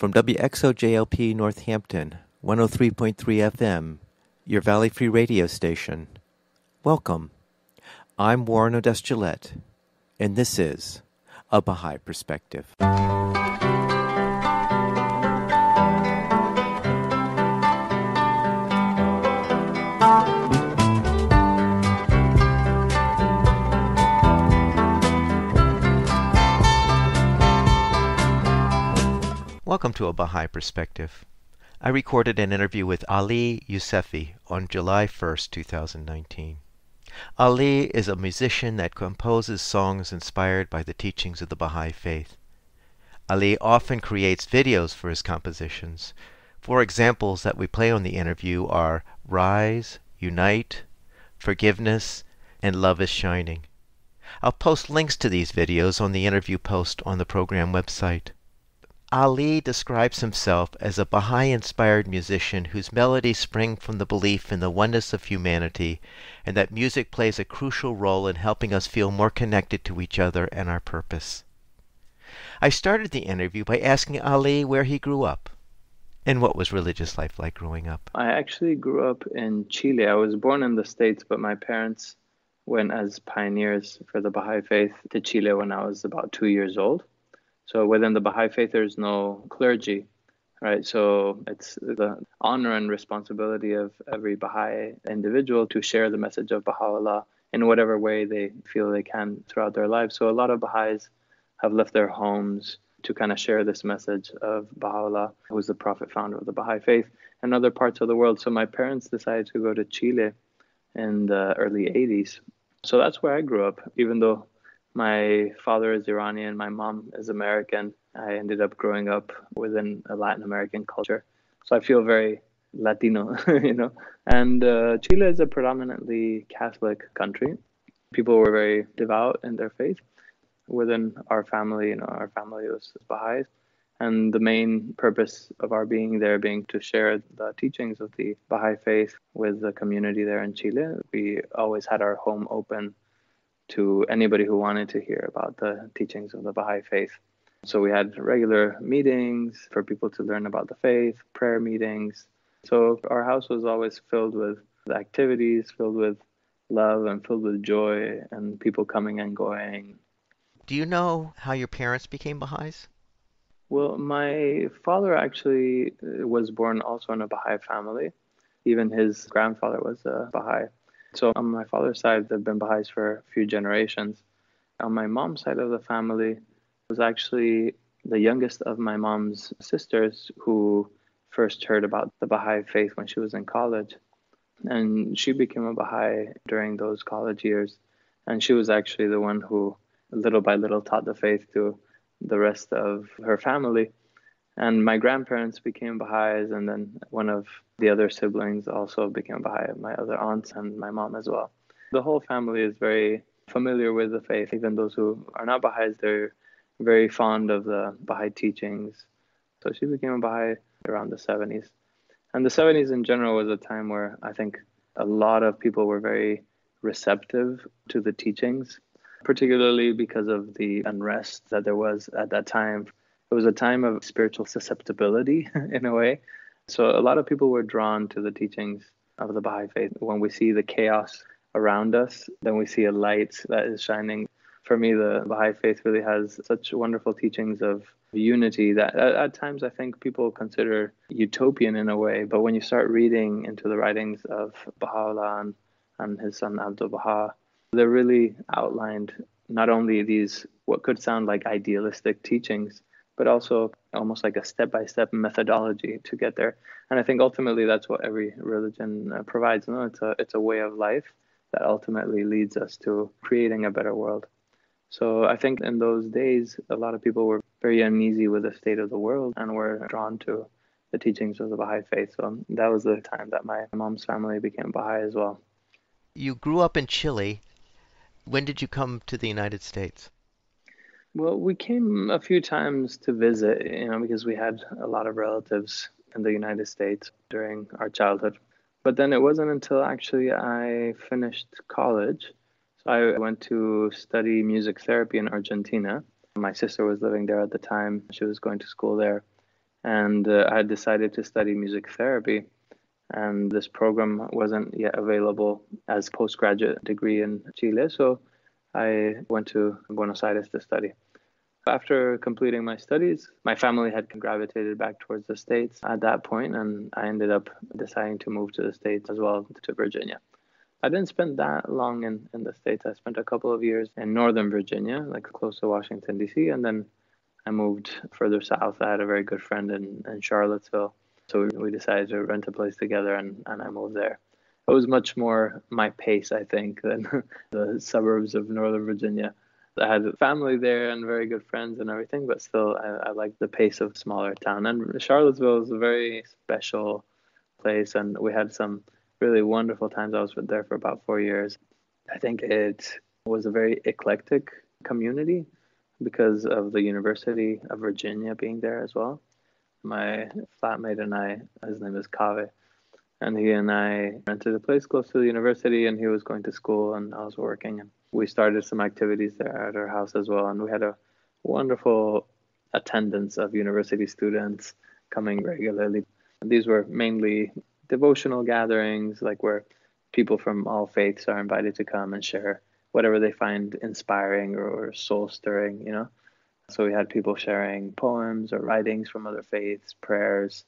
From WXOJLP Northampton, 103.3 FM, your Valley Free Radio station. Welcome. I'm Warren O'Dustillette, and this is A Baha'i Perspective. Welcome to A Baha'i Perspective. I recorded an interview with Ali Youssefi on July 1, 2019. Ali is a musician that composes songs inspired by the teachings of the Baha'i faith. Ali often creates videos for his compositions. Four examples that we play on the interview are Rise, Unite, Forgiveness, and Love is Shining. I'll post links to these videos on the interview post on the program website. Ali describes himself as a Baha'i-inspired musician whose melodies spring from the belief in the oneness of humanity and that music plays a crucial role in helping us feel more connected to each other and our purpose. I started the interview by asking Ali where he grew up and what was religious life like growing up. I actually grew up in Chile. I was born in the States, but my parents went as pioneers for the Baha'i faith to Chile when I was about 2 years old. So within the Baha'i faith, there's no clergy, right? So it's the honor and responsibility of every Baha'i individual to share the message of Baha'u'llah in whatever way they feel they can throughout their lives. So a lot of Baha'is have left their homes to kind of share this message of Baha'u'llah, who was the prophet founder of the Baha'i faith, and other parts of the world. So my parents decided to go to Chile in the early 80s. So that's where I grew up, even though my father is Iranian, my mom is American. I ended up growing up within a Latin American culture. So I feel very Latino, you know. And Chile is a predominantly Catholic country. People were very devout in their faith. Within our family, you know, our family was Baha'is. And the main purpose of our being there being to share the teachings of the Baha'i faith with the community there in Chile. We always had our home open to anybody who wanted to hear about the teachings of the Baha'i faith. So we had regular meetings for people to learn about the faith, prayer meetings. So our house was always filled with activities, filled with love and filled with joy and people coming and going. Do you know how your parents became Baha'is? Well, my father actually was born also in a Baha'i family. Even his grandfather was a Baha'i. So on my father's side, they've been Baha'is for a few generations. On my mom's side of the family, was actually the youngest of my mom's sisters who first heard about the Baha'i faith when she was in college. And she became a Baha'i during those college years. And she was actually the one who, little by little, taught the faith to the rest of her family. And my grandparents became Baha'is, and then one of the other siblings also became Baha'i, my other aunts and my mom as well. The whole family is very familiar with the faith. Even those who are not Baha'is, they're very fond of the Baha'i teachings. So she became a Baha'i around the 70s. And the 70s in general was a time where I think a lot of people were very receptive to the teachings, particularly because of the unrest that there was at that time. It was a time of spiritual susceptibility, in a way. So a lot of people were drawn to the teachings of the Baha'i faith. When we see the chaos around us, then we see a light that is shining. For me, the Baha'i faith really has such wonderful teachings of unity that at times I think people consider utopian in a way. But when you start reading into the writings of Baha'u'llah and his son Abdu'l-Bahá, they're really outlined not only these, what could sound like idealistic teachings, but also almost like a step-by-step methodology to get there. And I think ultimately that's what every religion provides. You know, it's a way of life that ultimately leads us to creating a better world. So I think in those days, a lot of people were very uneasy with the state of the world and were drawn to the teachings of the Baha'i faith. So that was the time that my mom's family became Baha'i as well. You grew up in Chile. When did you come to the United States? Well, we came a few times to visit, you know, because we had a lot of relatives in the United States during our childhood. But then it wasn't until actually I finished college. So I went to study music therapy in Argentina. My sister was living there at the time. She was going to school there. And I had decided to study music therapy. And this program wasn't yet available as a postgraduate degree in Chile. So I went to Buenos Aires to study. After completing my studies, my family had gravitated back towards the States at that point, and I ended up deciding to move to the States as well, to Virginia. I didn't spend that long in the States. I spent a couple of years in northern Virginia, like close to Washington, D.C., and then I moved further south. I had a very good friend in Charlottesville, so we decided to rent a place together, and I moved there. It was much more my pace, I think, than the suburbs of northern Virginia. I had family there and very good friends and everything, but still I liked the pace of smaller town. And Charlottesville is a very special place, and we had some really wonderful times. I was there for about 4 years. I think it was a very eclectic community because of the University of Virginia being there as well. My flatmate and I, his name is Kaveh, and he and I rented a place close to the university, and he was going to school and I was working. And we started some activities there at our house as well. And we had a wonderful attendance of university students coming regularly. And these were mainly devotional gatherings, like where people from all faiths are invited to come and share whatever they find inspiring or soul-stirring, you know. So we had people sharing poems or writings from other faiths, prayers,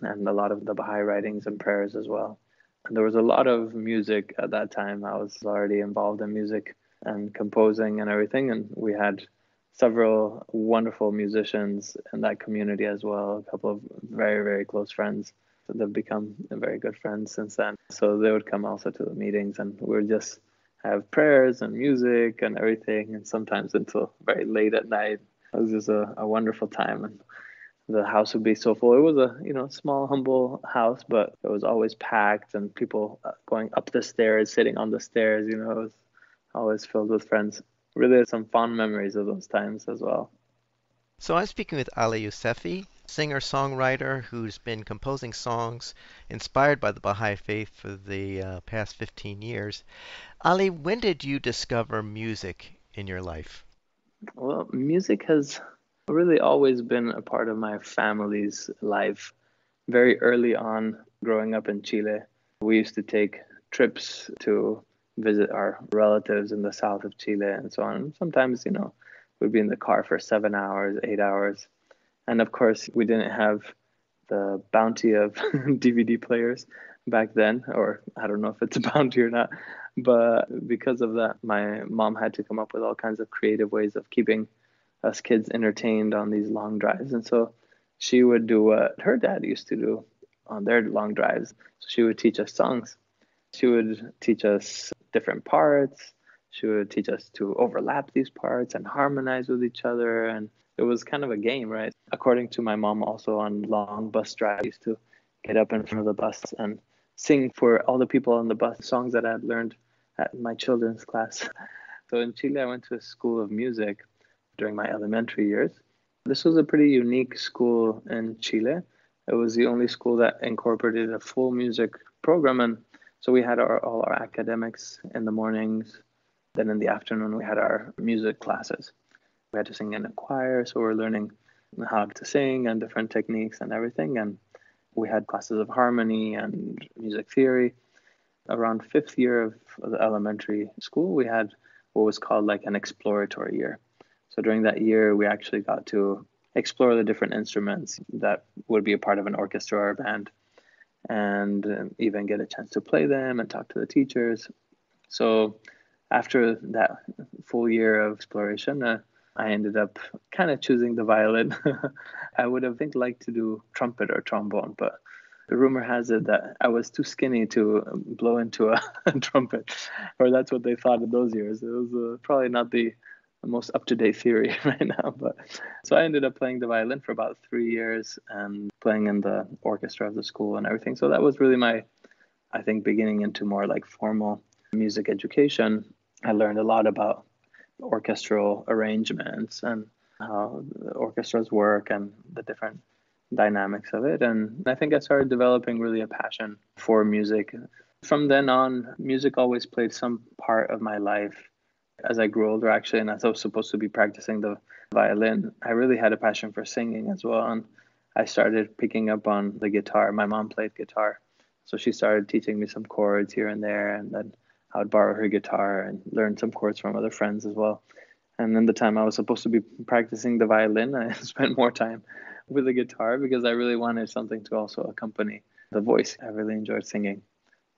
and a lot of the Baha'i writings and prayers as well. And there was a lot of music at that time. I was already involved in music and composing and everything. And we had several wonderful musicians in that community as well. A couple of very, very close friends. They've become very good friends since then. So they would come also to the meetings, and we would just have prayers and music and everything. And sometimes until very late at night. It was just a wonderful time. And the house would be so full. It was a, you know, small, humble house, but it was always packed, and people going up the stairs, sitting on the stairs, you know, it was always filled with friends. Really some fond memories of those times as well. So I'm speaking with Ali Youssefi, singer-songwriter who's been composing songs inspired by the Baha'i faith for the past 15 years. Ali, when did you discover music in your life? Well, music has really always been a part of my family's life. Very early on, growing up in Chile, we used to take trips to visit our relatives in the south of Chile and so on. And sometimes, you know, we'd be in the car for 7 hours, 8 hours. And of course, we didn't have the bounty of DVD players back then, or I don't know if it's a bounty or not. But because of that, my mom had to come up with all kinds of creative ways of keeping us kids entertained on these long drives. And so she would do what her dad used to do on their long drives. So she would teach us songs. She would teach us different parts. She would teach us to overlap these parts and harmonize with each other. And it was kind of a game, right? According to my mom, also on long bus drives, I used to get up in front of the bus and sing for all the people on the bus songs that I had learned at my children's class. So in Chile, I went to a school of music during my elementary years. This was a pretty unique school in Chile. It was the only school that incorporated a full music program. And so we had all our academics in the mornings. Then in the afternoon, we had our music classes. We had to sing in a choir. So we were learning how to sing and different techniques and everything. And we had classes of harmony and music theory. Around fifth year of the elementary school, we had what was called like an exploratory year. So during that year, we actually got to explore the different instruments that would be a part of an orchestra or a band, and even get a chance to play them and talk to the teachers. So after that full year of exploration, I ended up kind of choosing the violin. I would have liked to do trumpet or trombone, but the rumor has it that I was too skinny to blow into a trumpet, or that's what they thought in those years. It was probably not the most up-to-date theory right now. But so I ended up playing the violin for about 3 years and playing in the orchestra of the school and everything. So that was really my, I think, beginning into more like formal music education. I learned a lot about orchestral arrangements and how the orchestras work and the different dynamics of it. And I think I started developing really a passion for music. From then on, music always played some part of my life. As I grew older, actually, and as I was supposed to be practicing the violin, I really had a passion for singing as well. And I started picking up on the guitar. My mom played guitar, so she started teaching me some chords here and there, and then I would borrow her guitar and learn some chords from other friends as well. And then the time I was supposed to be practicing the violin, I spent more time with the guitar because I really wanted something to also accompany the voice. I really enjoyed singing.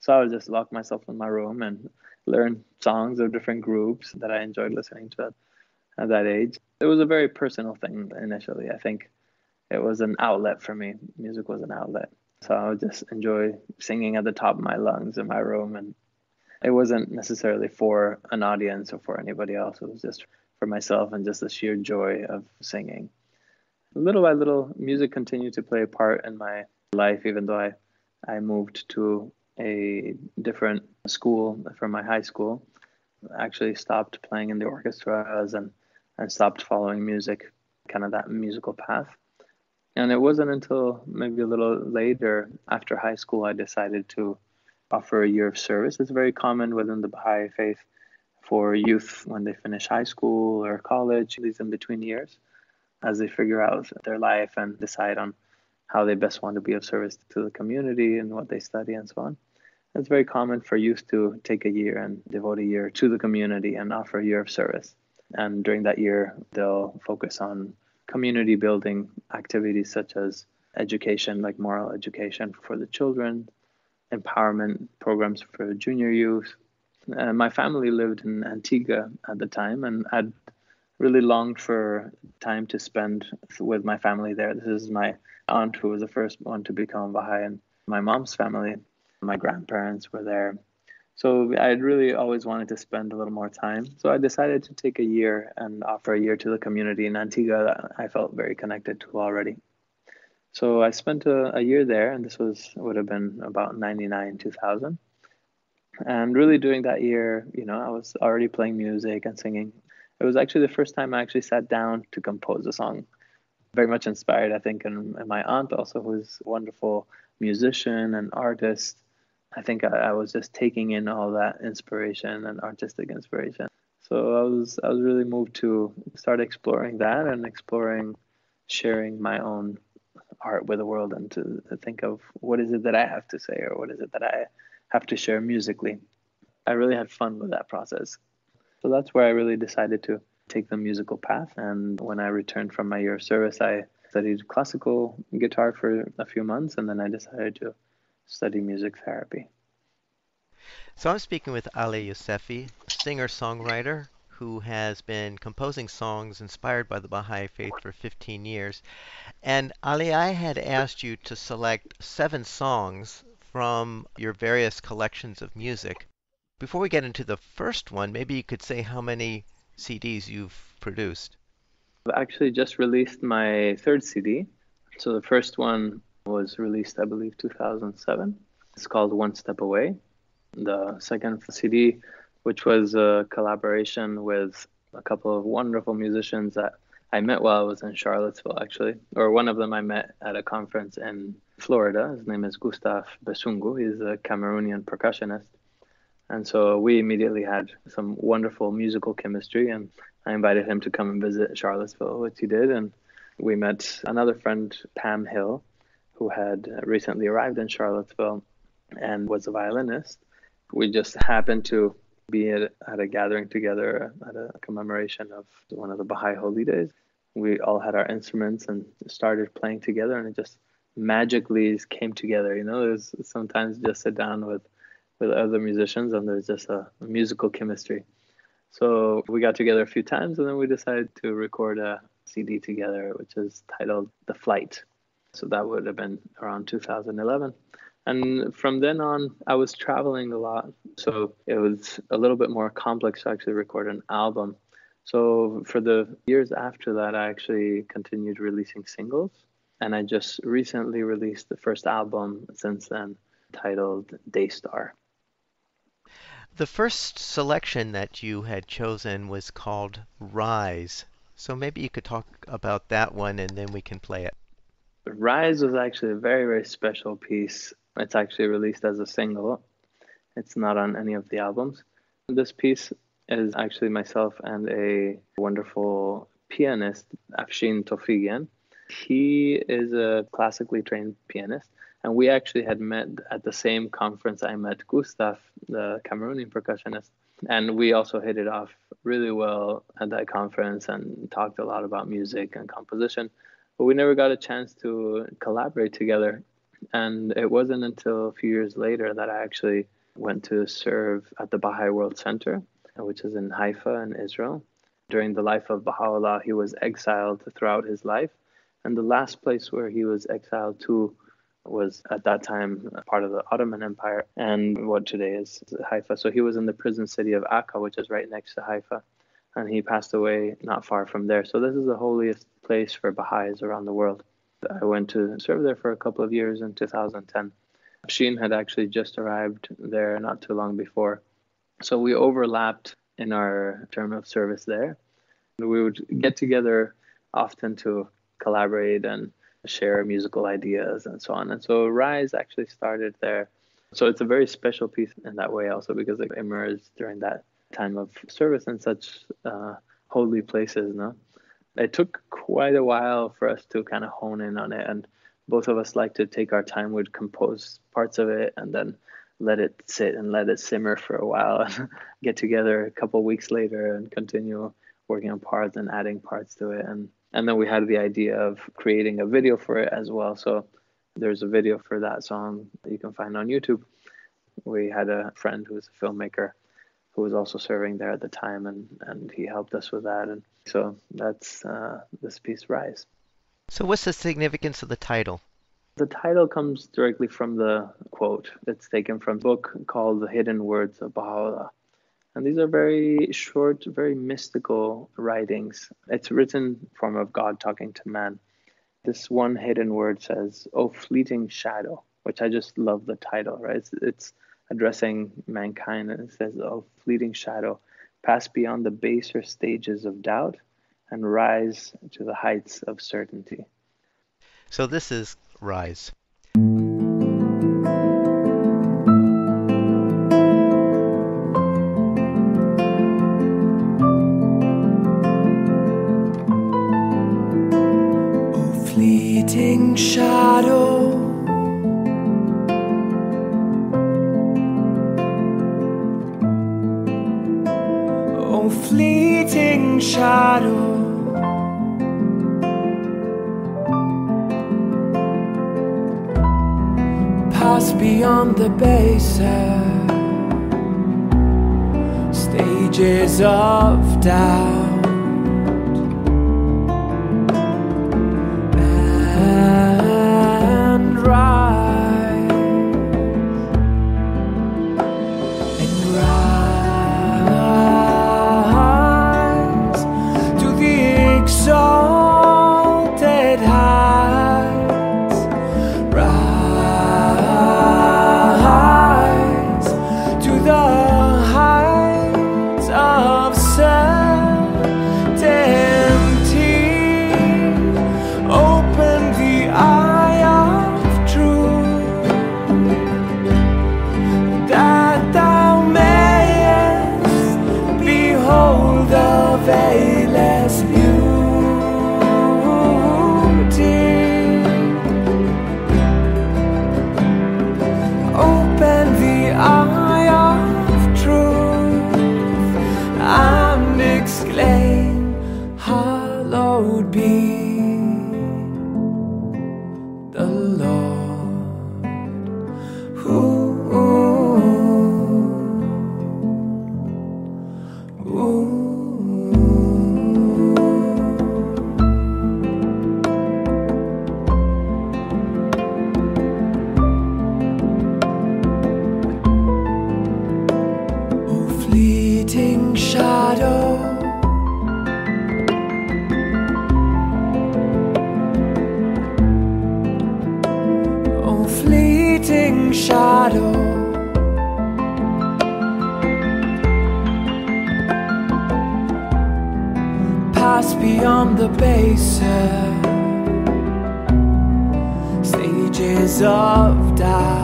So I would just lock myself in my room and learn songs of different groups that I enjoyed listening to at that age. It was a very personal thing initially. I think it was an outlet for me. Music was an outlet. So I would just enjoy singing at the top of my lungs in my room. And it wasn't necessarily for an audience or for anybody else. It was just for myself and just the sheer joy of singing. Little by little, music continued to play a part in my life, even though I moved to a different school from my high school. I actually stopped playing in the orchestras and stopped following music, kind of that musical path. And it wasn't until maybe a little later, after high school, I decided to offer a year of service. It's very common within the Baha'i faith for youth when they finish high school or college, these in-between years, as they figure out their life and decide on how they best want to be of service to the community and what they study and so on. It's very common for youth to take a year and devote a year to the community and offer a year of service. And during that year, they'll focus on community building activities such as education, like moral education for the children, empowerment programs for junior youth. My family lived in Antigua at the time, and I'd really longed for time to spend with my family there. This is my aunt, who was the first one to become Baha'i, and my mom's family. My grandparents were there. So I had really always wanted to spend a little more time. So I decided to take a year and offer a year to the community in Antigua that I felt very connected to already. So I spent a year there, and this would have been about 99, 2000. And really during that year, I was already playing music and singing. It was actually the first time I actually sat down to compose a song. Very much inspired, I think, and my aunt also, who's a wonderful musician and artist. I think I was just taking in all that inspiration and artistic inspiration. So I was really moved to start exploring that and sharing my own art with the world, and to think of what is it that I have to say, or what is it that I have to share musically. I really had fun with that process. So that's where I really decided to take the musical path. And when I returned from my year of service, I studied classical guitar for a few months, and then I decided to study music therapy. So I'm speaking with Ali Youssefi, singer-songwriter who has been composing songs inspired by the Baha'i faith for 15 years. And Ali, I had asked you to select 7 songs from your various collections of music. Before we get into the first one, maybe you could say how many CDs you've produced. I've actually just released my 3rd CD. So the first one was released, I believe, 2007. It's called One Step Away. The 2nd CD, which was a collaboration with a couple of wonderful musicians that I met while I was in Charlottesville, actually. Or one of them I met at a conference in Florida. His name is Gustav Bessungo. He's a Cameroonian percussionist. And so we immediately had some wonderful musical chemistry, and I invited him to come and visit Charlottesville, which he did. And we met another friend, Pam Hill, who had recently arrived in Charlottesville and was a violinist. We just happened to be at a gathering together at a commemoration of one of the Baha'i Holy Days. We all had our instruments and started playing together, and it just magically came together. It was sometimes just sit down with other musicians, and there's just a musical chemistry. So we got together a few times, and then we decided to record a CD together, which is titled The Flight. So that would have been around 2011. And from then on, I was traveling a lot. So it was a little bit more complex to actually record an album. So for the years after that, I actually continued releasing singles. And I just recently released the first album since then, titled Daystar. The first selection that you had chosen was called Rise. So maybe you could talk about that one, and then we can play it. Rise was actually a very, very special piece. It's actually released as a single. It's not on any of the albums. This piece is actually myself and a wonderful pianist, Afshin Tofighian, He is a classically trained pianist, and we actually had met at the same conference I met Gustav, the Cameroonian percussionist, and we also hit it off really well at that conference and talked a lot about music and composition, but we never got a chance to collaborate together. And it wasn't until a few years later that I actually went to serve at the Baha'i World Center, which is in Haifa in Israel. During the life of Baha'u'llah, he was exiled throughout his life. And the last place where he was exiled to was at that time part of the Ottoman Empire and what today is Haifa. So he was in the prison city of Acre, which is right next to Haifa. And he passed away not far from there. So this is the holiest place for Baha'is around the world. I went to serve there for a couple of years in 2010. Afshin had actually just arrived there not too long before. So we overlapped in our term of service there. We would get together often to collaborate and share musical ideas and so on. And so Rise actually started there. So it's a very special piece in that way also, because it emerged during that time of service in such holy places. No, it took quite a while for us to kind of hone in on it. And both of us like to take our time, would compose parts of it and then let it sit and let it simmer for a while and get together a couple of weeks later and continue working on parts and adding parts to it. And then we had the idea of creating a video for it as well. So there's a video for that song that you can find on YouTube. We had a friend who was a filmmaker who was also serving there at the time, and he helped us with that. And so that's this piece, Rise. So what's the significance of the title? The title comes directly from the quote. It's taken from a book called The Hidden Words of Baha'u'llah. And these are very short, very mystical writings. It's written form of God talking to man. This one hidden word says, "O fleeting shadow," which I just love the title, right? It's addressing mankind, and it says, "O fleeting shadow, pass beyond the baser stages of doubt and rise to the heights of certainty." So this is Rise. Shadow, oh fleeting shadow, pass beyond the baser stages of doubt.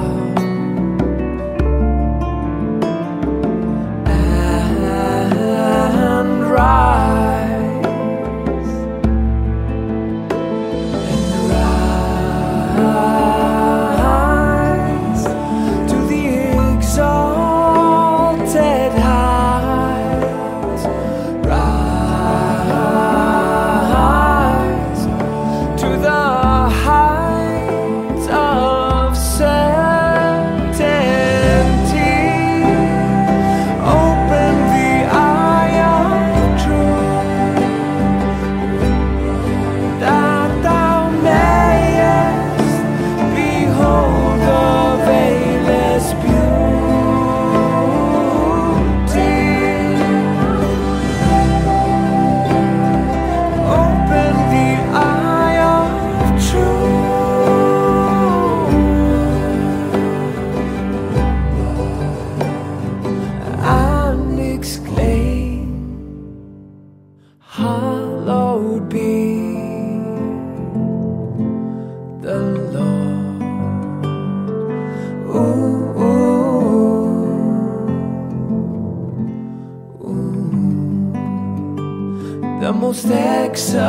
The most excellent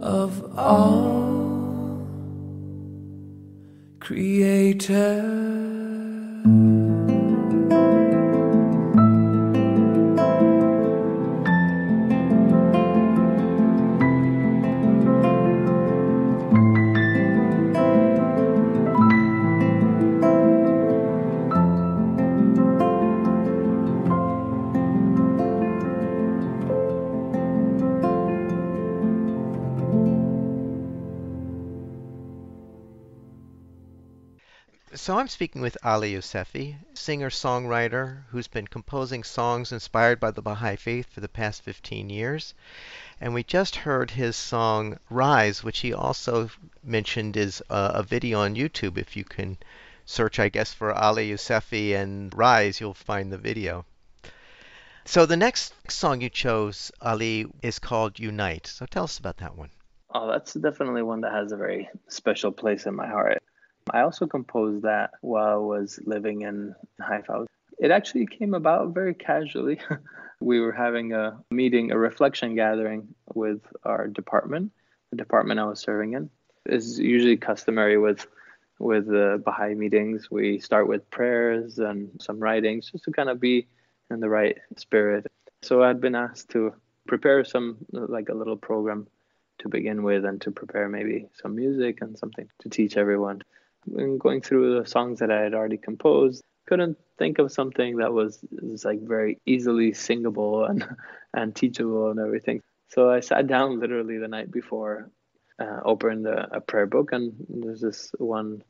of all creators. So I'm speaking with Ali Youssefi, singer-songwriter who's been composing songs inspired by the Baha'i faith for the past 15 years. And we just heard his song, Rise, which he also mentioned is a video on YouTube. If you can search, I guess, for Ali Youssefi and Rise, you'll find the video. So the next song you chose, Ali, is called Unite. So tell us about that one. Oh, that's definitely one that has a very special place in my heart. I also composed that while I was living in Haifa. It actually came about very casually. We were having a meeting, a reflection gathering with our department, the department I was serving in. It's usually customary with the Baha'i meetings. We start with prayers and some writings just to kind of be in the right spirit. So I'd been asked to prepare a little program to begin with and to prepare maybe some music and something to teach everyone. And going through the songs that I had already composed, couldn't think of something that was very easily singable and teachable and everything. So I sat down literally the night before, opened a prayer book, and there's this one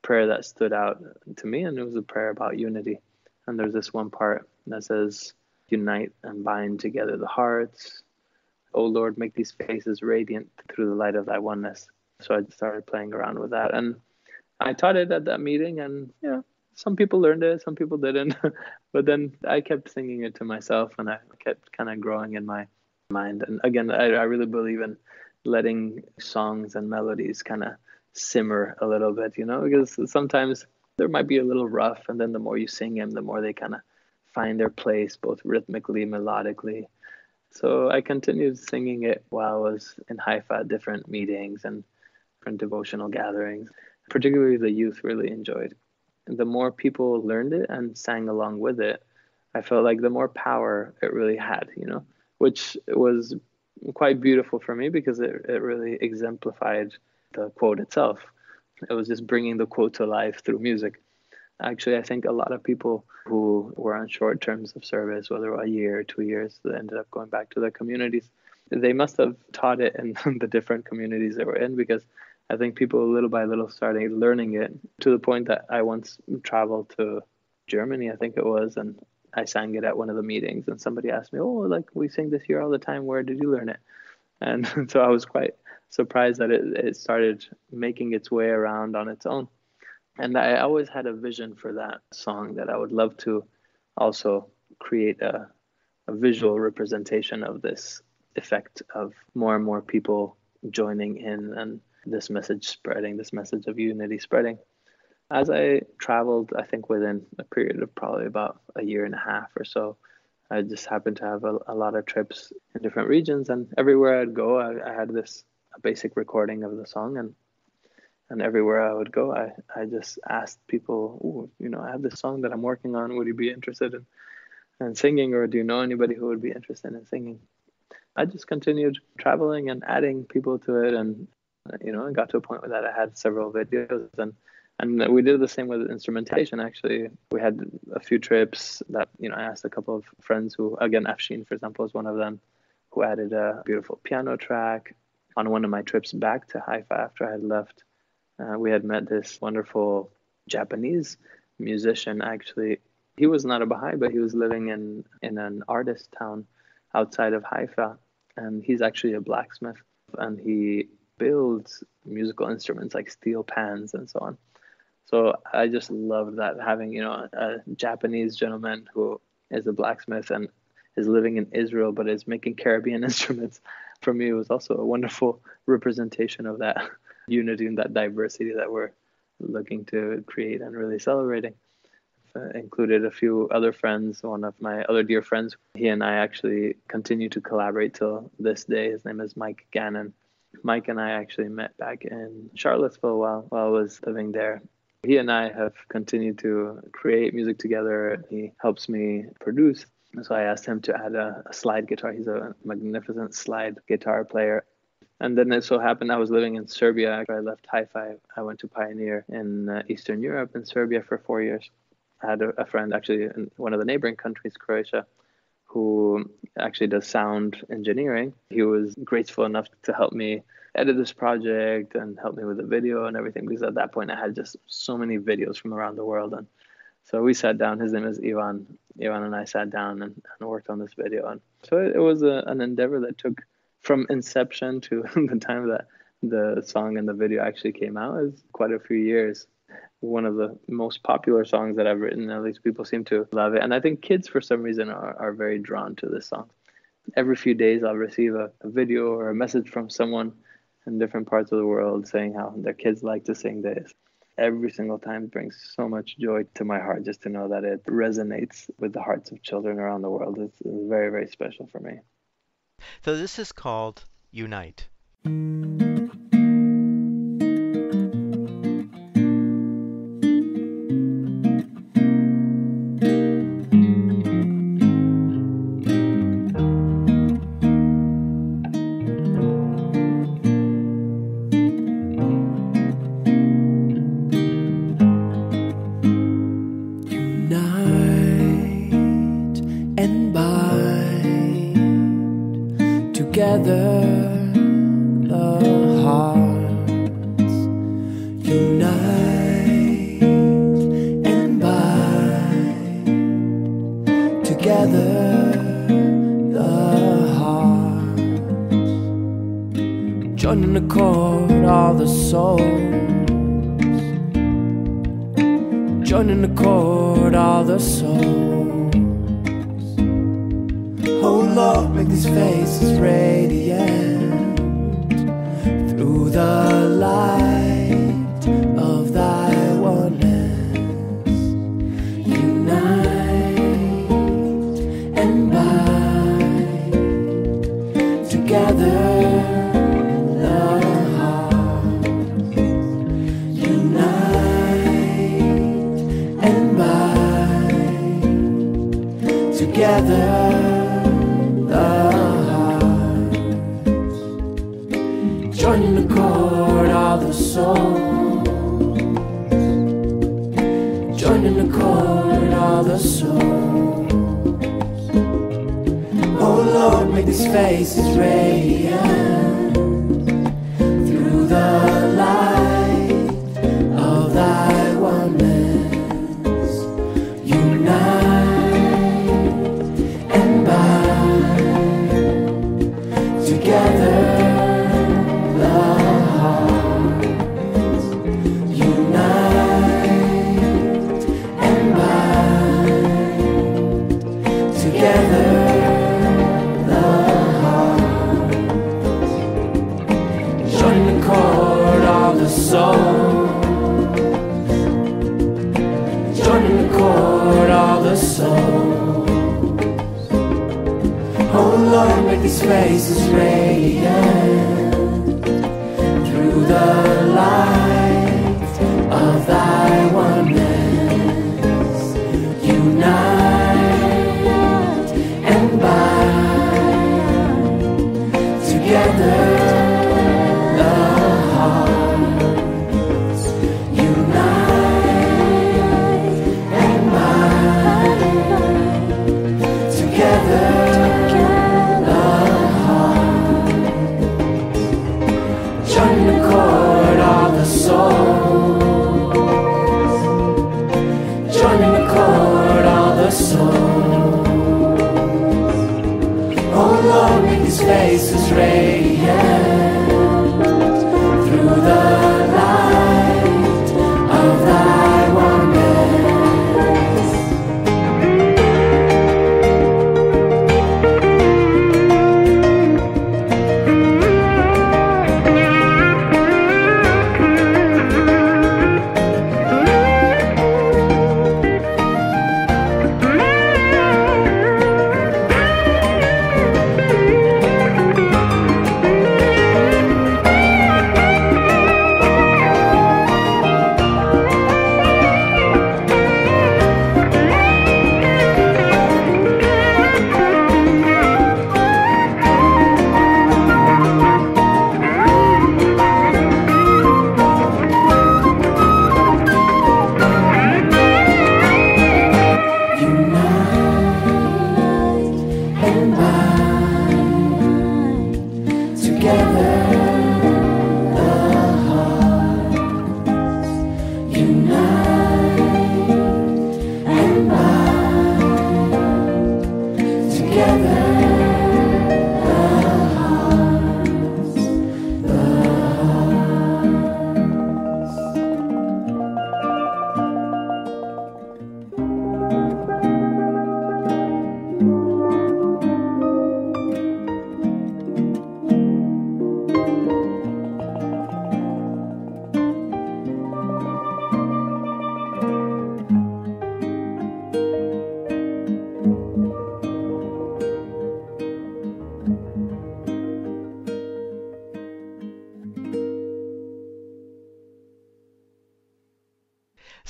prayer that stood out to me, and it was a prayer about unity. And there's this one part that says, "Unite and bind together the hearts. O Lord, make these faces radiant through the light of thy oneness." So I started playing around with that, and I taught it at that meeting, and some people learned it, some people didn't. But then I kept singing it to myself, and I kept kind of growing in my mind. And again, I really believe in letting songs and melodies kind of simmer a little bit, because sometimes there might be a little rough, and then the more you sing them, the more they kind of find their place, both rhythmically, melodically. So I continued singing it while I was in Haifa at different meetings and different devotional gatherings. Particularly the youth really enjoyed. The more people learned it and sang along with it, I felt like the more power it really had, which was quite beautiful for me because it really exemplified the quote itself. It was just bringing the quote to life through music. Actually, I think a lot of people who were on short terms of service, whether a year or 2 years, that ended up going back to their communities, they must have taught it in the different communities they were in, because I think people little by little started learning it, to the point that I once traveled to Germany, I think it was, and I sang it at one of the meetings, and somebody asked me, we sing this here all the time, where did you learn it? And so I was quite surprised that it started making its way around on its own. And I always had a vision for that song that I would love to also create a visual representation of this effect of more and more people joining in and this message of unity spreading. As I traveled, I think within a period of probably about a year and a half or so, I just happened to have a lot of trips in different regions, and everywhere I'd go, I had this basic recording of the song, and everywhere I would go, I just asked people, I have this song that I'm working on, would you be interested in singing, or do you know anybody who would be interested in singing? I just continued traveling and adding people to it, and I got to a point where that I had several videos, and we did the same with instrumentation. Actually, we had a few trips that I asked a couple of friends who, again, Afshin, for example, is one of them, who added a beautiful piano track. On one of my trips back to Haifa after I had left, we had met this wonderful Japanese musician. Actually, he was not a Baha'i, but he was living in an artist town outside of Haifa, and he's actually a blacksmith, and he builds musical instruments like steel pans and so on. So I just loved that, having a Japanese gentleman who is a blacksmith and is living in Israel but is making Caribbean instruments. For me, it was also a wonderful representation of that unity and that diversity that we're looking to create and really celebrating. I've included a few other friends. One of my other dear friends, he and I actually continue to collaborate till this day. His name is Mike Gannon. Mike and I actually met back in Charlottesville while I was living there. He and I have continued to create music together. He helps me produce. So I asked him to add a slide guitar. He's a magnificent slide guitar player. And then it so happened I was living in Serbia. I left Haifa. I went to Pioneer in Eastern Europe and Serbia for 4 years. I had a friend actually in one of the neighboring countries, Croatia, who actually does sound engineering. He was graceful enough to help me edit this project and help me with the video and everything, because at that point I had just so many videos from around the world. And so we sat down. His name is Ivan. Ivan and I sat down and worked on this video. And so it was an endeavor that took from inception to the time that the song and the video actually came out is quite a few years. One of the most popular songs that I've written, at least people seem to love it. And I think kids, for some reason, are very drawn to this song. Every few days, I'll receive a video or a message from someone in different parts of the world saying how their kids like to sing this. Every single time brings so much joy to my heart just to know that it resonates with the hearts of children around the world. It's very, very special for me. So this is called Unite.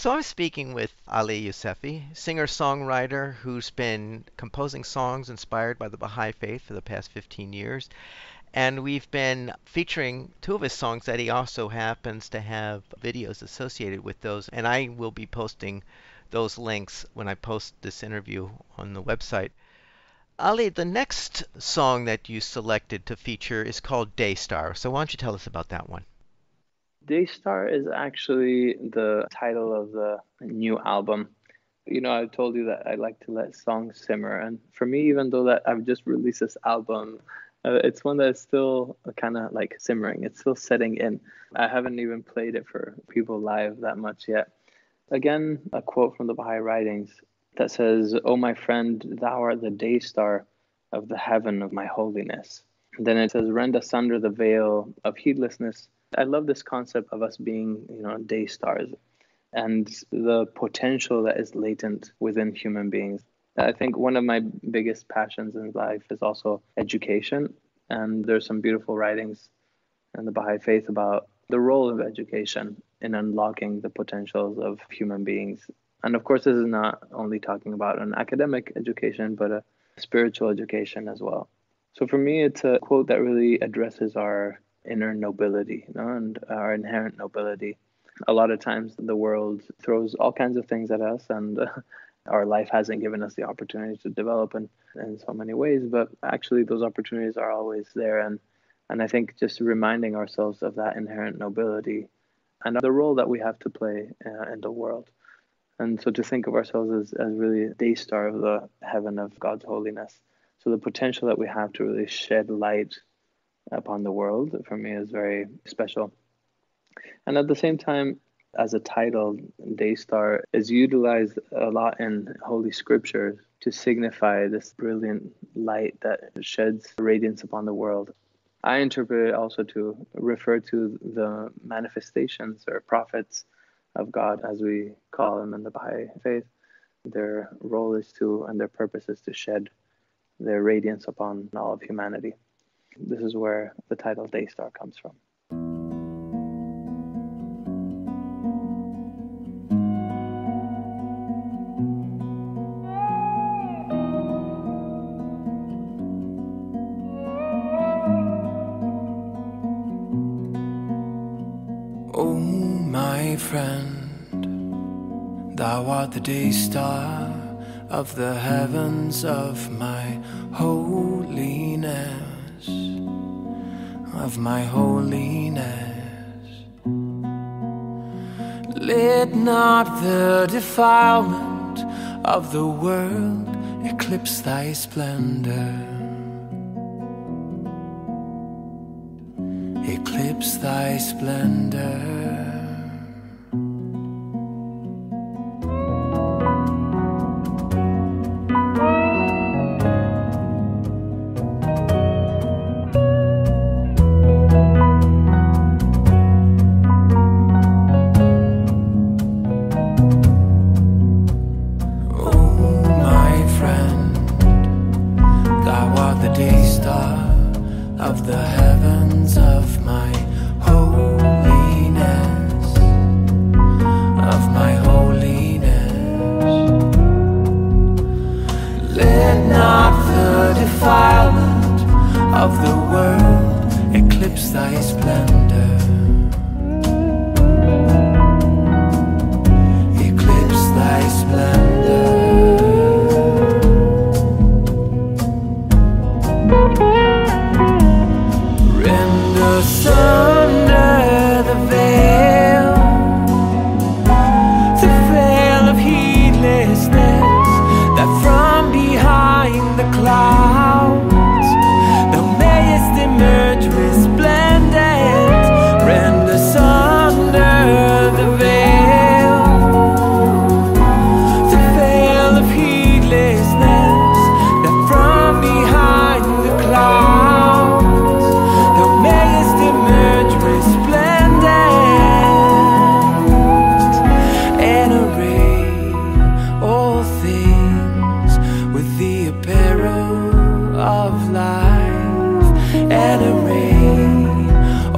So I'm speaking with Ali Youssefi, singer-songwriter who's been composing songs inspired by the Baha'i faith for the past 15 years. And we've been featuring two of his songs that he also happens to have videos associated with those. And I will be posting those links when I post this interview on the website. Ali, the next song that you selected to feature is called Daystar. So why don't you tell us about that one? Daystar is actually the title of the new album. You know, I told you that I like to let songs simmer. And for me, even though that I've just released this album, it's one that's still kind of like simmering. It's still setting in. I haven't even played it for people live that much yet. Again, a quote from the Baha'i writings that says, "Oh, my friend, thou art the daystar of the heaven of my holiness." And then it says, "Rend asunder the veil of heedlessness." I love this concept of us being, you know, day stars and the potential that is latent within human beings. I think one of my biggest passions in life is also education. And there's some beautiful writings in the Baha'i faith about the role of education in unlocking the potentials of human beings. And of course, this is not only talking about an academic education, but a spiritual education as well. So for me, it's a quote that really addresses our inner nobility, you know, and our inherent nobility. A lot of times the world throws all kinds of things at us, and our life hasn't given us the opportunity to develop in so many ways, but actually those opportunities are always there. And I think just reminding ourselves of that inherent nobility and the role that we have to play in the world. And so to think of ourselves as really a day star of the heaven of God's holiness. So the potential that we have to really shed light upon the world, for me, is very special. And at the same time, as a title, Daystar is utilized a lot in Holy Scripture to signify this brilliant light that sheds radiance upon the world. I interpret it also to refer to the manifestations or prophets of God, as we call them in the Baha'i faith. Their role is to, and their purpose is to shed their radiance upon all of humanity. This is where the title Daystar comes from. Oh, my friend, thou art the daystar of the heavens of my holiness. Of my holiness, let not the defilement of the world eclipse thy splendor, eclipse thy splendor.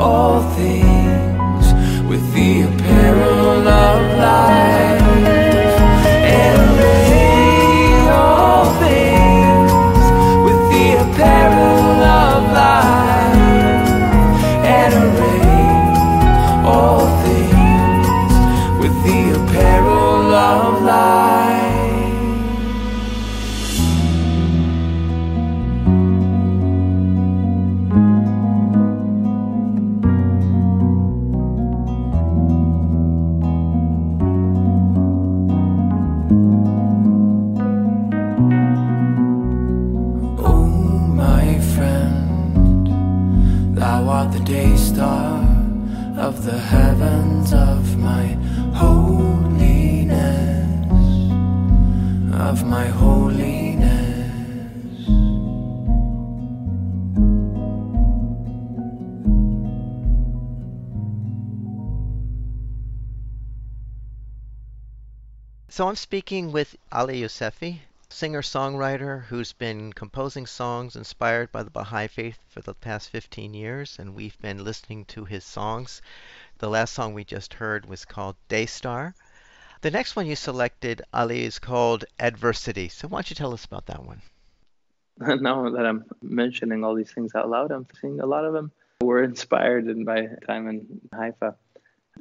All things with the apparel of life. all things with the apparel of light. Oh, my friend, thou art the Daystar of the heavens of my holiness, of my holiness. So I'm speaking with Ali Youssefi, singer-songwriter who's been composing songs inspired by the Baha'i faith for the past 15 years, and we've been listening to his songs. The last song we just heard was called Daystar. The next one you selected, Ali, is called Adversity. So why don't you tell us about that one? Now that I'm mentioning all these things out loud, I'm seeing a lot of them were inspired by time in Haifa.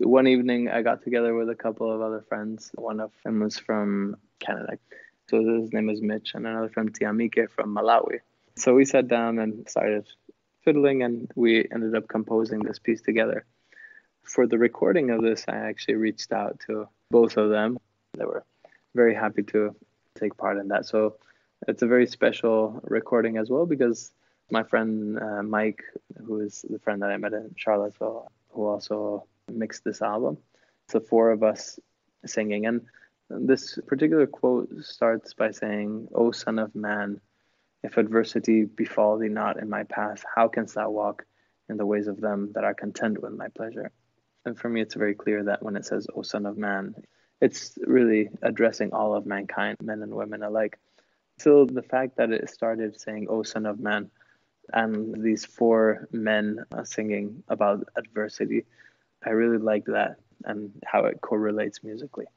One evening, I got together with a couple of other friends. One of them was from Canada. So his name is Mitch, and another from Tiamike from Malawi. So we sat down and started fiddling, and we ended up composing this piece together. For the recording of this, I actually reached out to both of them. They were very happy to take part in that. So it's a very special recording as well, because my friend Mike, who is the friend that I met in Charlottesville, who also mixed this album. It's the four of us singing. And this particular quote starts by saying, "O son of man, if adversity befall thee not in my path, how canst thou walk in the ways of them that are content with my pleasure?" And for me, it's very clear that when it says, "O son of man," it's really addressing all of mankind, men and women alike. So the fact that it started saying, "O son of man," and these four men singing about adversity, I really like that and how it correlates musically.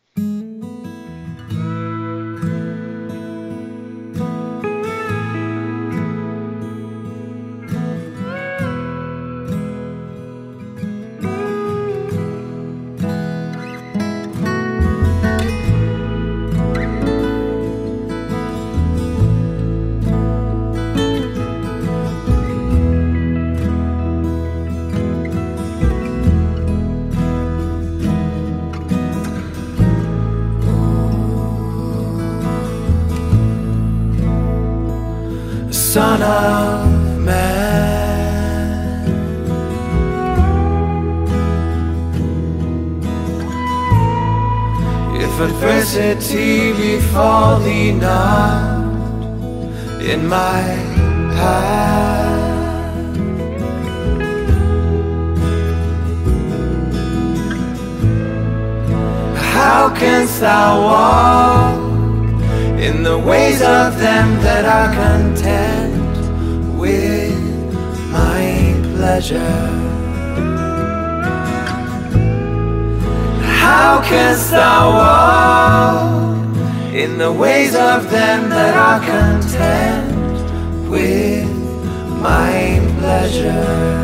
Son of man, if adversity befall thee not in my path, how canst thou walk in the ways of them that are content with my pleasure? How canst thou walk in the ways of them that are content with my pleasure?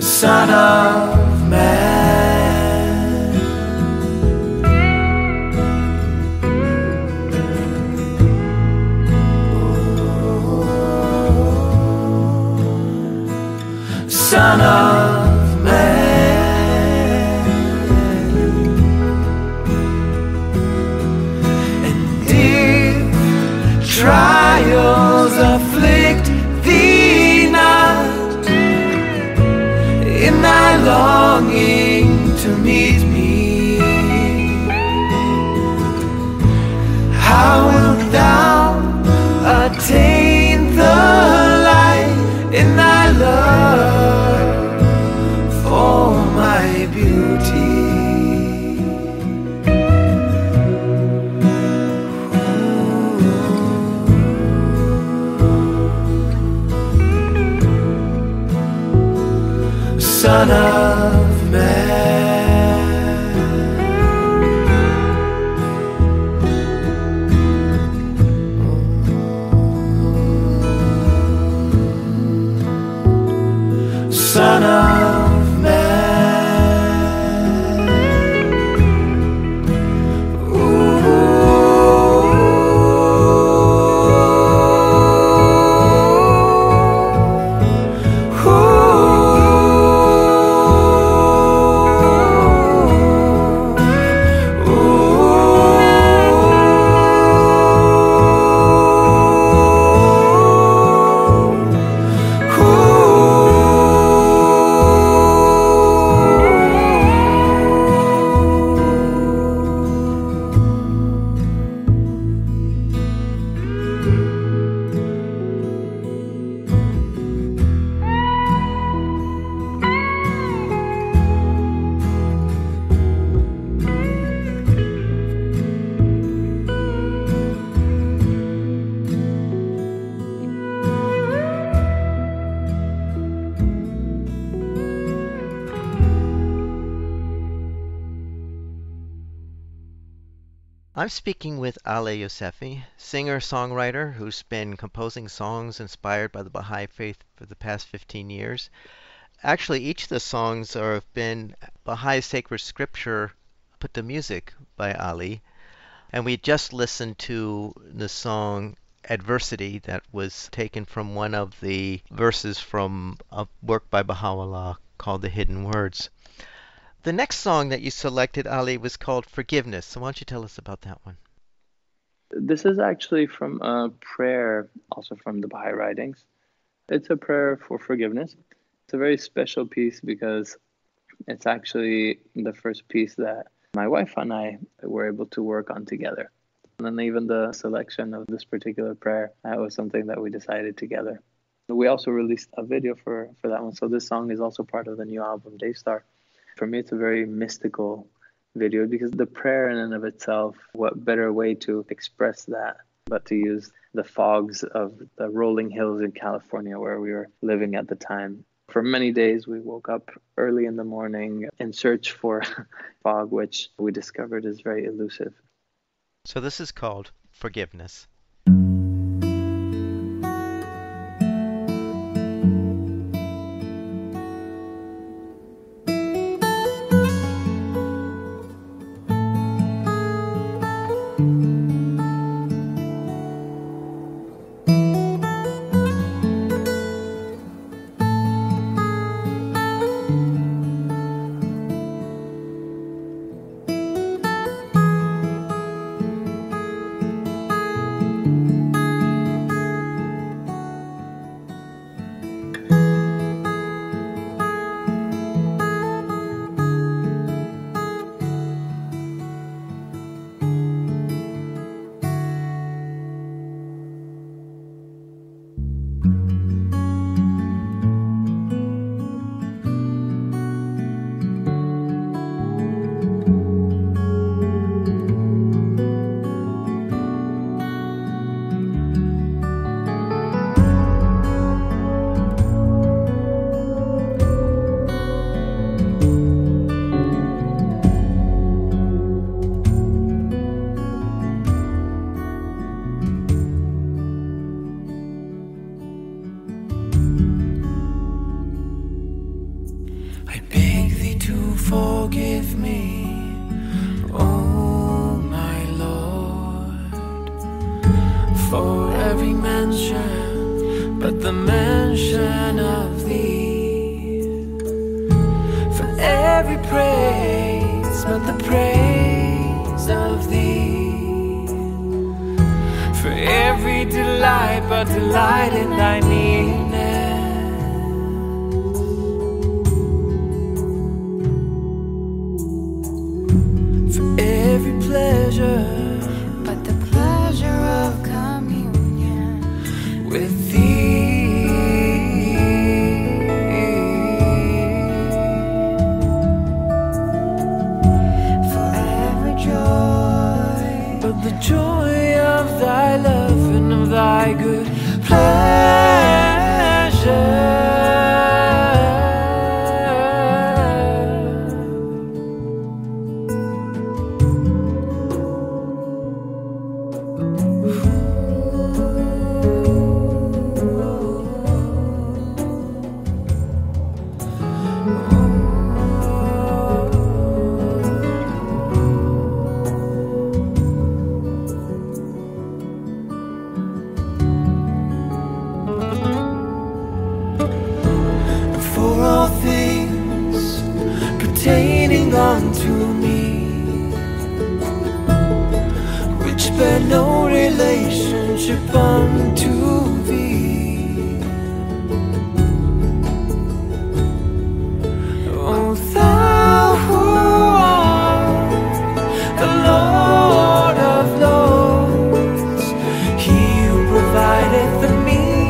Son of man, oh, son of man, and dear trials afflict thee not in thy longing to meet me, how wilt thou attain the light in thy love for my beauty? Ooh. Son of man, I'm speaking with Ali Youssefi, singer-songwriter who's been composing songs inspired by the Baha'i faith for the past 15 years. Actually, each of the songs have been Baha'i sacred scripture put to music by Ali. And we just listened to the song Adversity that was taken from one of the verses from a work by Baha'u'llah called The Hidden Words. The next song that you selected, Ali, was called Forgiveness. So why don't you tell us about that one? This is actually from a prayer, also from the Baha'i writings. It's a prayer for forgiveness. It's a very special piece because it's actually the first piece that my wife and I were able to work on together. And then even the selection of this particular prayer, that was something that we decided together. We also released a video for that one. So this song is also part of the new album, Daystar. For me, it's a very mystical video because the prayer in and of itself, what better way to express that but to use the fogs of the rolling hills in California where we were living at the time. For many days, we woke up early in the morning in search for fog, which we discovered is very elusive. So this is called Forgiveness. Provided the means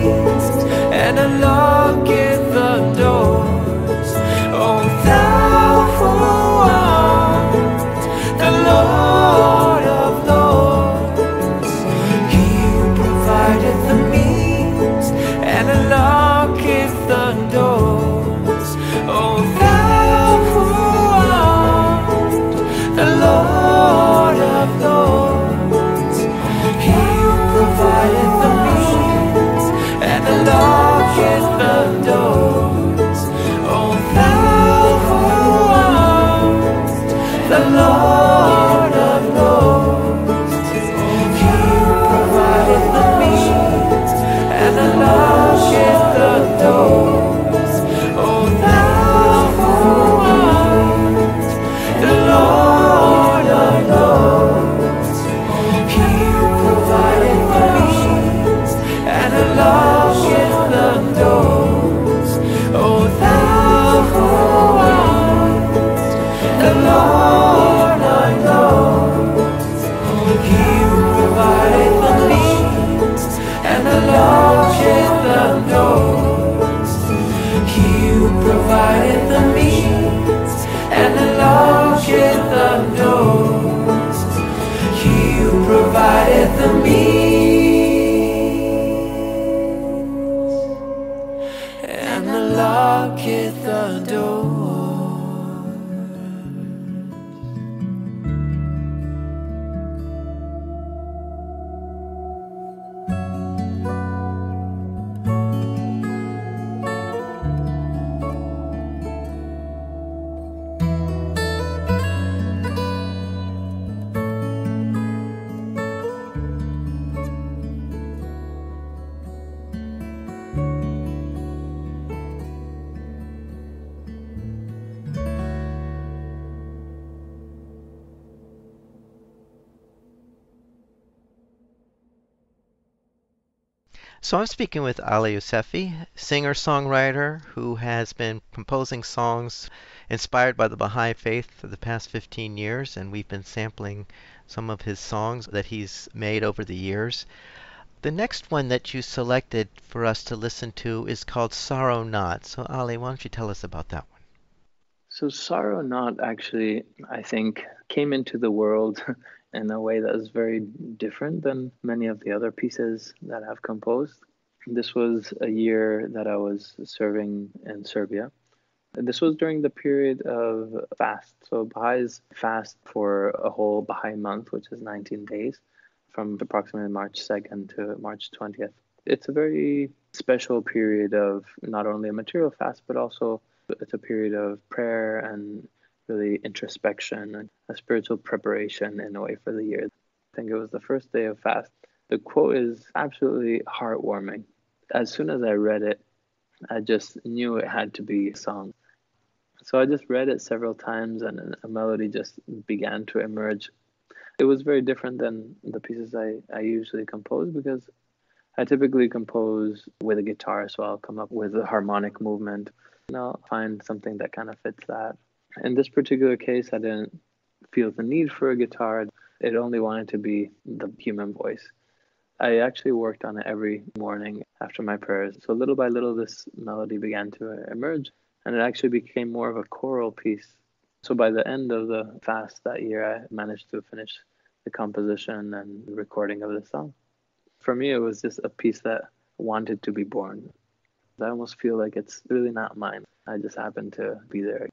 So I'm speaking with Ali Youssefi, singer-songwriter who has been composing songs inspired by the Baha'i faith for the past 15 years, and we've been sampling some of his songs that he's made over the years. The next one that you selected for us to listen to is called Sorrow Not. So Ali, why don't you tell us about that one? So Sorrow Not actually, I think, came into the world in a way that is very different than many of the other pieces that I've composed. This was a year that I was serving in Serbia. This was during the period of fast. So Baha'is fast for a whole Baha'i month, which is 19 days, from approximately March 2nd to March 20th. It's a very special period of not only a material fast, but also it's a period of prayer and really introspection and a spiritual preparation in a way for the year. I think it was the first day of fast. The quote is absolutely heartwarming. As soon as I read it, I just knew it had to be a song. So I just read it several times and a melody just began to emerge. It was very different than the pieces I usually compose, because I typically compose with a guitar, so I'll come up with a harmonic movement and I'll find something that kind of fits that. In this particular case, I didn't feel the need for a guitar. It only wanted to be the human voice. I actually worked on it every morning after my prayers. So little by little, this melody began to emerge, and it actually became more of a choral piece. So by the end of the fast that year, I managed to finish the composition and the recording of the song. For me, it was just a piece that wanted to be born. I almost feel like it's really not mine. I just happened to be there.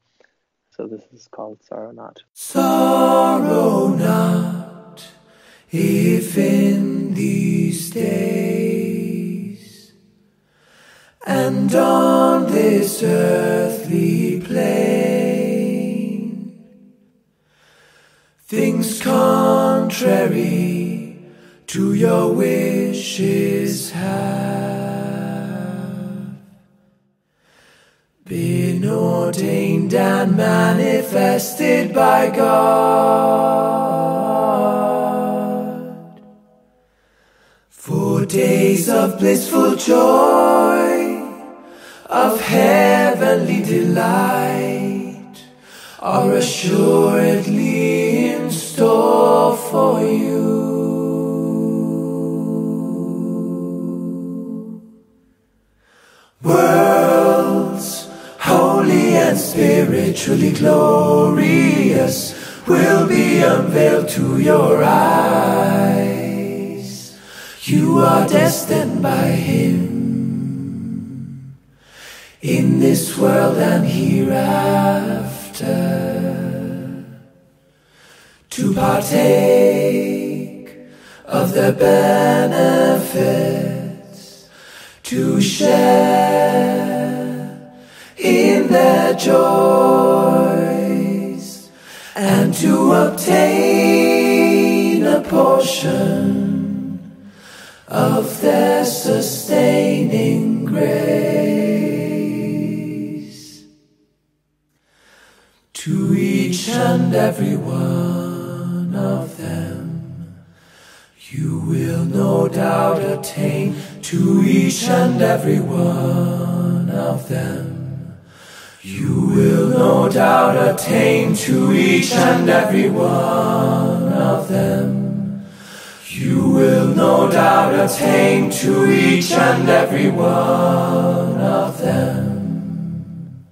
So this is called Sorrow Not. Sorrow not, if in these days and on this earthly plain, things contrary to your wishes have been ordained and manifested by God. For days of blissful joy, of heavenly delight, are assuredly in store for you. Worlds holy and spiritually glorious will be unveiled to your eyes. You are destined by Him in this world and hereafter to partake of the benefits, to share in their joys, and to obtain a portion of their sustaining grace. To each and every one of them, you will no doubt attain. To each and every one of them, you will no doubt attain. To each and every one of them, you will no doubt attain. To each and every one of them,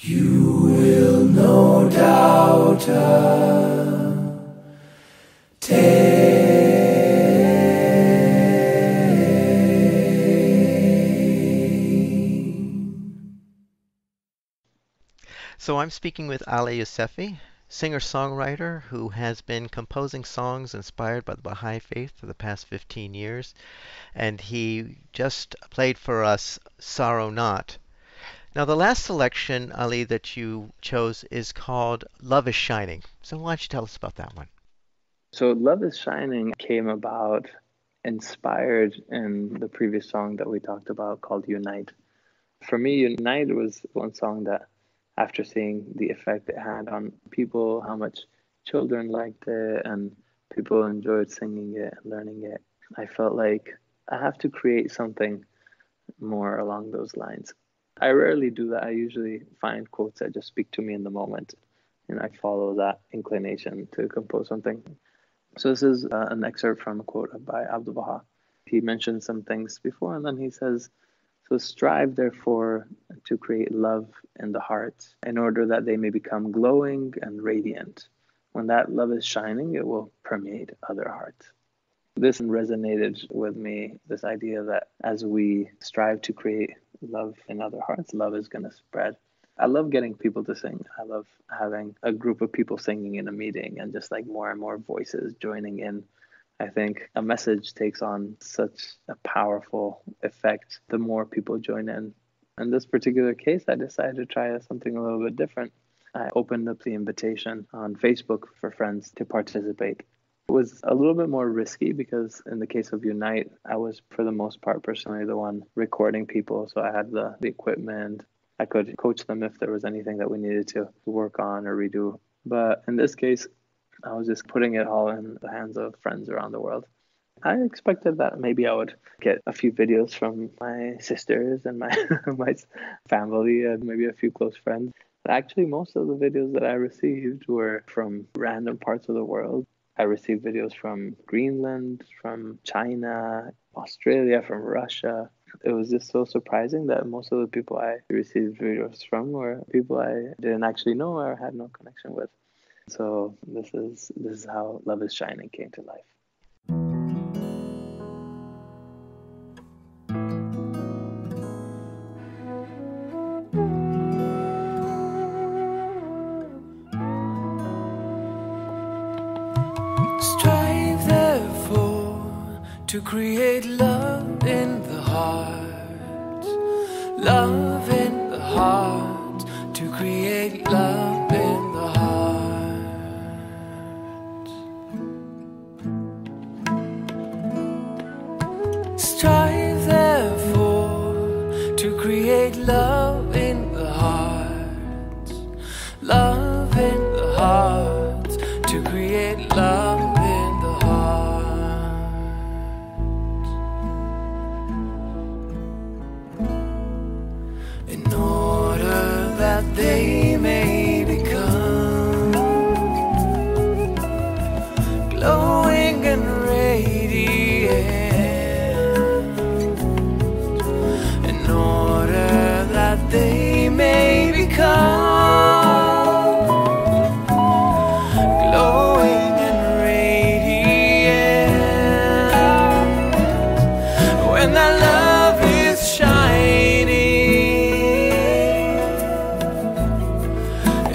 you will no doubt attain. So I'm speaking with Ali Youssefi, singer-songwriter who has been composing songs inspired by the Baha'i faith for the past 15 years, and he just played for us Sorrow Not. Now the last selection, Ali, that you chose is called Love is Shining. So why don't you tell us about that one? So Love is Shining came about inspired in the previous song that we talked about called Unite. For me, Unite was one song that, after seeing the effect it had on people, how much children liked it and people enjoyed singing it and learning it, I felt like I have to create something more along those lines. I rarely do that. I usually find quotes that just speak to me in the moment, and I follow that inclination to compose something. So this is an excerpt from a quote by Abdu'l-Bahá. He mentioned some things before, and then he says, "So strive, therefore, to create love in the heart, in order that they may become glowing and radiant. When that love is shining, it will permeate other hearts." This resonated with me, this idea that as we strive to create love in other hearts, love is going to spread. I love getting people to sing. I love having a group of people singing in a meeting and just like more and more voices joining in. I think a message takes on such a powerful effect the more people join in. In this particular case, I decided to try something a little bit different. I opened up the invitation on Facebook for friends to participate. It was a little bit more risky because in the case of Unite, I was, for the most part, personally the one recording people. So I had the equipment. I could coach them if there was anything that we needed to work on or redo. But in this case, I was just putting it all in the hands of friends around the world. I expected that maybe I would get a few videos from my sisters and my my family and maybe a few close friends. But actually, most of the videos that I received were from random parts of the world. I received videos from Greenland, from China, Australia, from Russia. It was just so surprising that most of the people I received videos from were people I didn't actually know or had no connection with. So this is how Love is Shining came to life. Strive therefore to create love in the heart, love in the heart, to create love in the heart. Strive therefore to create love in the heart, love in the heart, to create love in the heart, in order that they may become glowing and radiant. They may become glowing and radiant when that love is shining.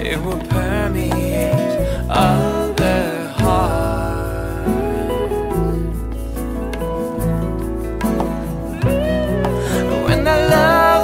It will permeate other hearts when that love.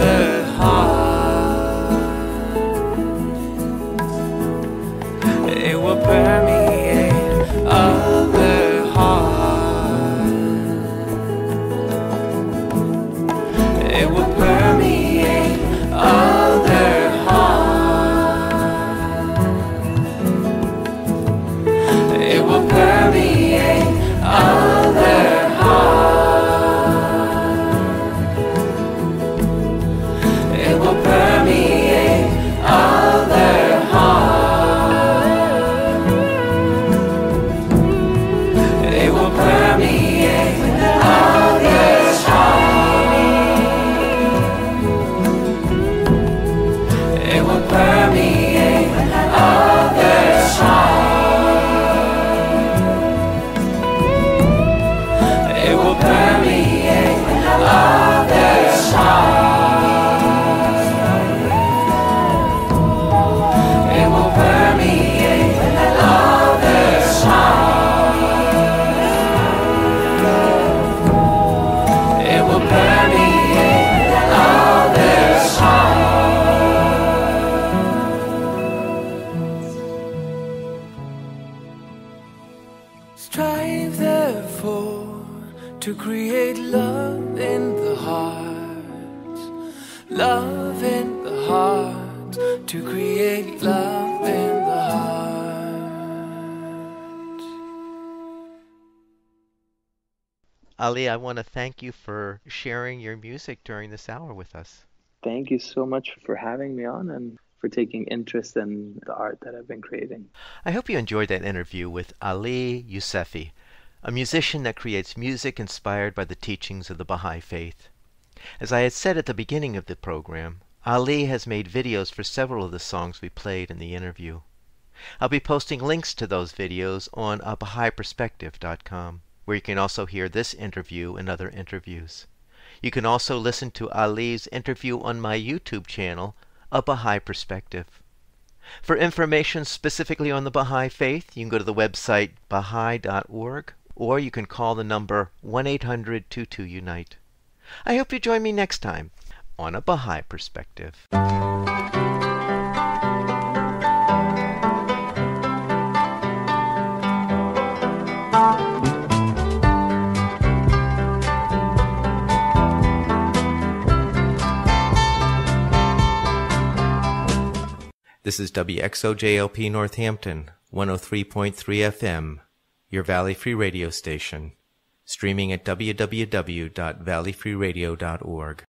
Other hearts. Love in the heart, to create love in the heart. Ali, I want to thank you for sharing your music during this hour with us. Thank you so much for having me on and for taking interest in the art that I've been creating. I hope you enjoyed that interview with Ali Youssefi, a musician that creates music inspired by the teachings of the Baha'i faith. As I had said at the beginning of the program, Ali has made videos for several of the songs we played in the interview. I'll be posting links to those videos on abahaiperspective.com, where you can also hear this interview and other interviews. You can also listen to Ali's interview on my YouTube channel, A Baha'i Perspective. For information specifically on the Baha'i faith, you can go to the website baha'i.org, or you can call the number 1-800-22-UNITE. I hope you join me next time on A Baha'i Perspective. This is WXOJLP Northampton, 103.3 FM, your Valley Free Radio station, streaming at www.valleyfreeradio.org.